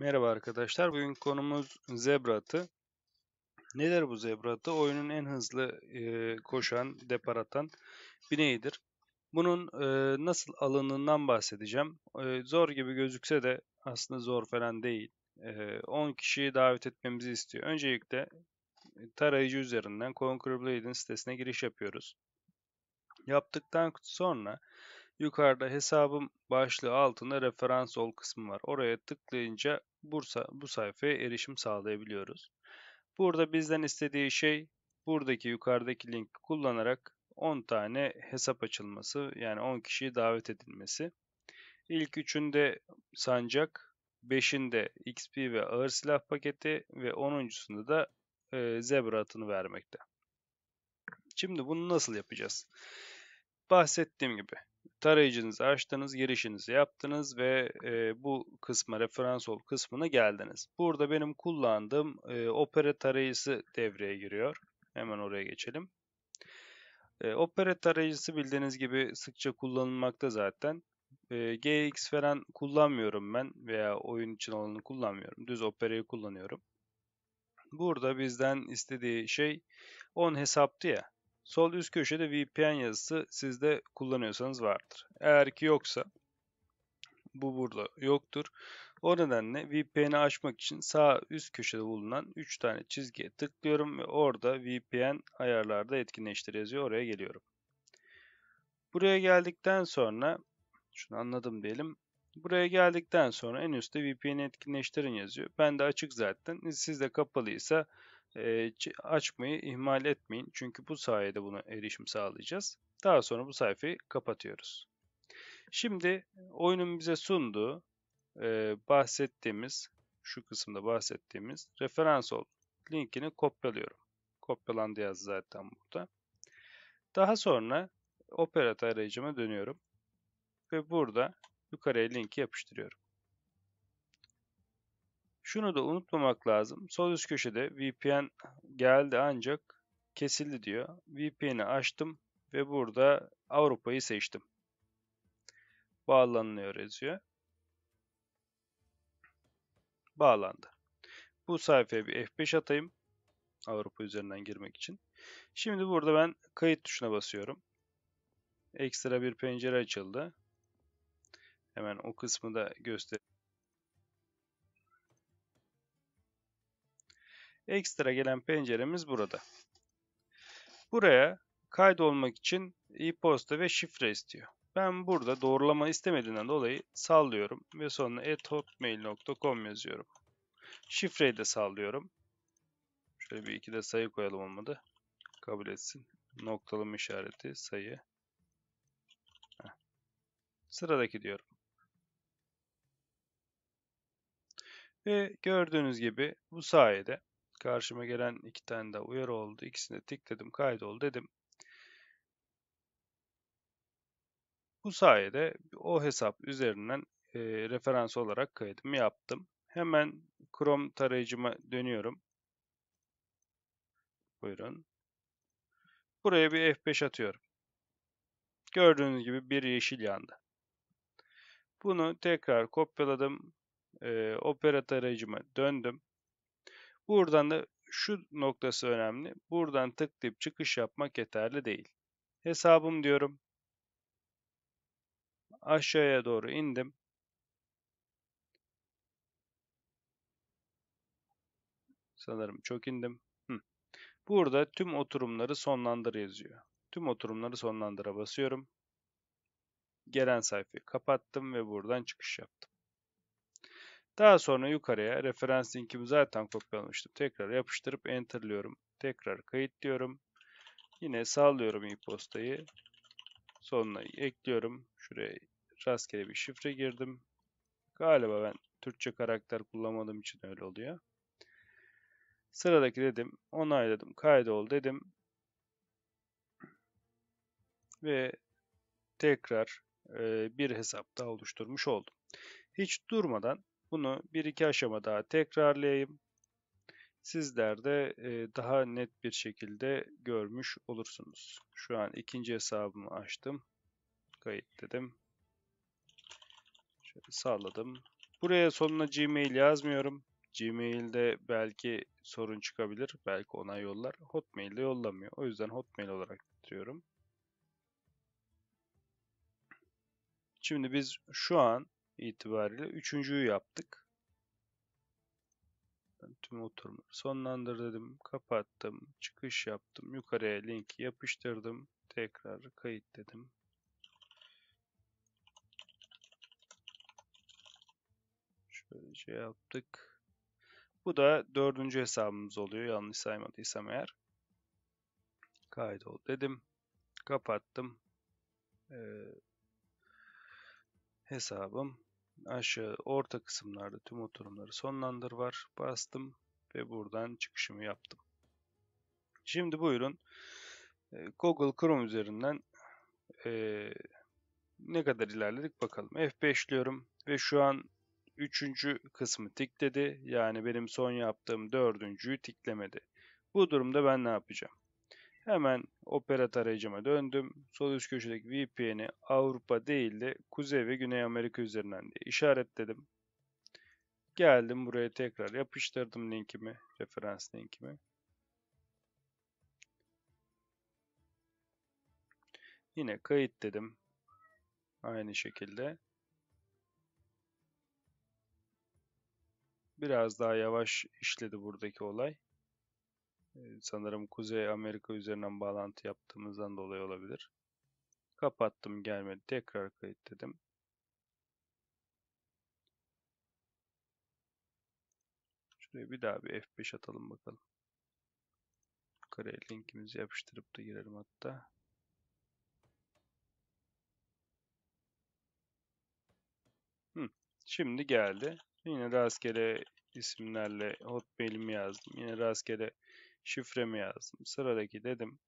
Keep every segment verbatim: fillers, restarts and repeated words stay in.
Merhaba arkadaşlar. Bugün konumuz Zebra A T I. Nedir bu Zebra A T I? Oyunun en hızlı e, koşan, depar atan bineğidir. Bunun e, nasıl alındığından bahsedeceğim. E, zor gibi gözükse de aslında zor falan değil. E, on kişiyi davet etmemizi istiyor. Öncelikle tarayıcı üzerinden Conquer Blade'in sitesine giriş yapıyoruz. Yaptıktan sonra yukarıda hesabım başlığı altında referans ol kısmı var. Oraya tıklayınca Bursa, bu sayfaya erişim sağlayabiliyoruz. Burada bizden istediği şey buradaki yukarıdaki linki kullanarak on tane hesap açılması, yani on kişiyi davet edilmesi. İlk üçünde sancak, beşinde X P ve ağır silah paketi ve onuncusunda da e, Zebra atını vermekte. Şimdi bunu nasıl yapacağız? Bahsettiğim gibi tarayıcınızı açtınız, girişinizi yaptınız ve e, bu kısma, referans ol kısmına geldiniz. Burada benim kullandığım e, Opera tarayıcısı devreye giriyor. Hemen oraya geçelim. E, Opera tarayıcısı bildiğiniz gibi sıkça kullanılmakta zaten. E, G X falan kullanmıyorum ben veya oyun için olanı kullanmıyorum. Düz Opera'yı kullanıyorum. Burada bizden istediği şey on hesaptı ya. Sol üst köşede V P N yazısı sizde kullanıyorsanız vardır. Eğer ki yoksa bu burada yoktur. O nedenle V P N'i açmak için sağ üst köşede bulunan üç tane çizgiye tıklıyorum ve orada V P N ayarlarda etkinleştir yazıyor. Oraya geliyorum. Buraya geldikten sonra şunu anladım diyelim. Buraya geldikten sonra en üstte V P N'i etkinleştirin yazıyor. Ben de açık zaten. Sizde kapalıysa açmayı ihmal etmeyin. Çünkü bu sayede buna erişim sağlayacağız. Daha sonra bu sayfayı kapatıyoruz. Şimdi oyunun bize sunduğu bahsettiğimiz, şu kısımda bahsettiğimiz referans ol linkini kopyalıyorum. Kopyalandı yazdı zaten burada. Daha sonra Opera tarayıcıma dönüyorum. Ve burada yukarıya linki yapıştırıyorum. Şunu da unutmamak lazım. Sol üst köşede V P N geldi ancak kesildi diyor. V P N'i açtım ve burada Avrupa'yı seçtim. Bağlanıyor yazıyor. Bağlandı. Bu sayfaya bir F beş atayım. Avrupa üzerinden girmek için. Şimdi burada ben kayıt tuşuna basıyorum. Ekstra bir pencere açıldı. Hemen o kısmı da göstereyim. Ekstra gelen penceremiz burada. Buraya kaydolmak için e-posta ve şifre istiyor. Ben burada doğrulama istemediğinden dolayı sallıyorum ve sonra et hotmail nokta com yazıyorum. Şifreyi de sallıyorum. Şöyle bir iki de sayı koyalım, olmadı. Kabul etsin. Noktalama işareti, sayı. Heh. Sıradaki diyorum. Ve gördüğünüz gibi bu sayede karşıma gelen iki tane daha uyarı oldu. İkisini tıkladım, kaydol dedim. Bu sayede o hesap üzerinden e, referans olarak kaydımı yaptım. Hemen Chrome tarayıcıma dönüyorum. Buyurun. Buraya bir F beş atıyorum. Gördüğünüz gibi bir yeşil yandı. Bunu tekrar kopyaladım. E, Opera tarayıcıma döndüm. Buradan da şu noktası önemli. Buradan tıklayıp çıkış yapmak yeterli değil. Hesabım diyorum. Aşağıya doğru indim. Sanırım çok indim. Hı. Burada tüm oturumları sonlandır yazıyor. Tüm oturumları sonlandıra basıyorum. Gelen sayfayı kapattım ve buradan çıkış yaptım. Daha sonra yukarıya referans linkimi zaten kopyalamıştım. Tekrar yapıştırıp enter'lıyorum. Tekrar kayıt diyorum. Yine sallıyorum e-postayı. Sonuna ekliyorum. Şuraya rastgele bir şifre girdim. Galiba ben Türkçe karakter kullanmadığım için öyle oluyor. Sıradaki dedim. Onayladım. Kaydol dedim. Ve tekrar bir hesap daha oluşturmuş oldum. Hiç durmadan bunu bir iki aşama daha tekrarlayayım. Sizler de daha net bir şekilde görmüş olursunuz. Şu an ikinci hesabımı açtım. Kayıt dedim. Şöyle salladım. Buraya sonuna Gmail yazmıyorum. Gmail'de belki sorun çıkabilir. Belki ona yollar. Hotmail'de yollamıyor. O yüzden Hotmail olarak getiriyorum. Şimdi biz şu an itibariyle üçüncüyü yaptık. Tüm oturma sonlandır dedim. Kapattım. Çıkış yaptım. Yukarıya linki yapıştırdım. Tekrar kayıt dedim. Şöyle şey yaptık. Bu da dördüncü hesabımız oluyor. Yanlış saymadıysam eğer. Kaydol dedim. Kapattım. Ee, hesabım. Aşağı orta kısımlarda tüm oturumları sonlandır var. Bastım ve buradan çıkışımı yaptım. Şimdi buyurun. Google Chrome üzerinden e, ne kadar ilerledik bakalım. F beş'liyorum ve şu an üçüncü kısmı tikledi. Yani benim son yaptığım dördüncüyü tiklemedi. Bu durumda ben ne yapacağım? Hemen opera tarayıcıma döndüm. Sol üst köşedeki V P N'i Avrupa değil de Kuzey ve Güney Amerika üzerinden diye işaretledim. Geldim buraya, tekrar yapıştırdım linkimi, referans linkimi. Yine kayıt dedim. Aynı şekilde. Biraz daha yavaş işledi buradaki olay. Sanırım Kuzey Amerika üzerinden bağlantı yaptığımızdan dolayı olabilir. Kapattım, gelmedi. Tekrar kayıt dedim. Şuraya bir daha bir F beş atalım bakalım. Yukarıya linkimizi yapıştırıp da girelim hatta. Hı, şimdi geldi. Yine rastgele isimlerle Hotmail'imi yazdım. Yine rastgele şifremi yazdım. Sıradaki dedim.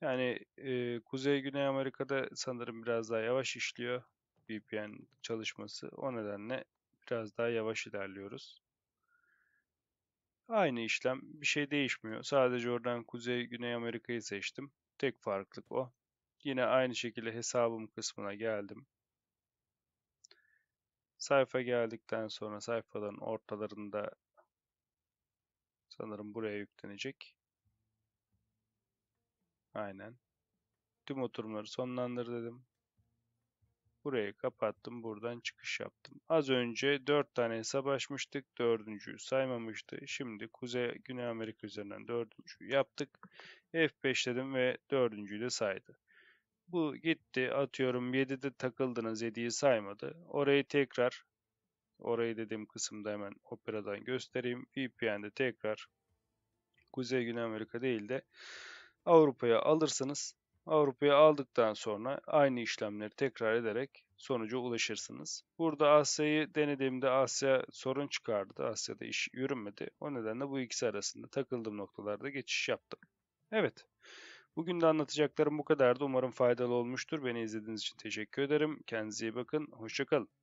Yani e, Kuzey Güney Amerika'da sanırım biraz daha yavaş işliyor V P N çalışması. O nedenle biraz daha yavaş ilerliyoruz. Aynı işlem, bir şey değişmiyor. Sadece oradan Kuzey Güney Amerika'yı seçtim. Tek farklılık o. Yine aynı şekilde hesabım kısmına geldim. Sayfa geldikten sonra sayfaların ortalarında sanırım buraya yüklenecek. Aynen. Tüm oturumları sonlandır dedim. Burayı kapattım. Buradan çıkış yaptım. Az önce dört tane hesap açmıştık. dördüncüyü saymamıştı. Şimdi Kuzey Güney Amerika üzerinden dördüncüyü yaptık. F beş dedim ve dördüncüyü de saydı. Bu gitti. Atıyorum yedide takıldınız. yediyi saymadı. Orayı tekrar, orayı dediğim kısımda hemen Opera'dan göstereyim. V P N'de tekrar Kuzey Güney Amerika değil de Avrupa'ya alırsınız. Avrupa'ya aldıktan sonra aynı işlemleri tekrar ederek sonuca ulaşırsınız. Burada Asya'yı denediğimde Asya sorun çıkardı. Asya'da iş yürümedi. O nedenle bu ikisi arasında takıldığım noktalarda geçiş yaptım. Evet. Bugün de anlatacaklarım bu kadardı. Umarım faydalı olmuştur. Beni izlediğiniz için teşekkür ederim. Kendinize iyi bakın. Hoşça kalın.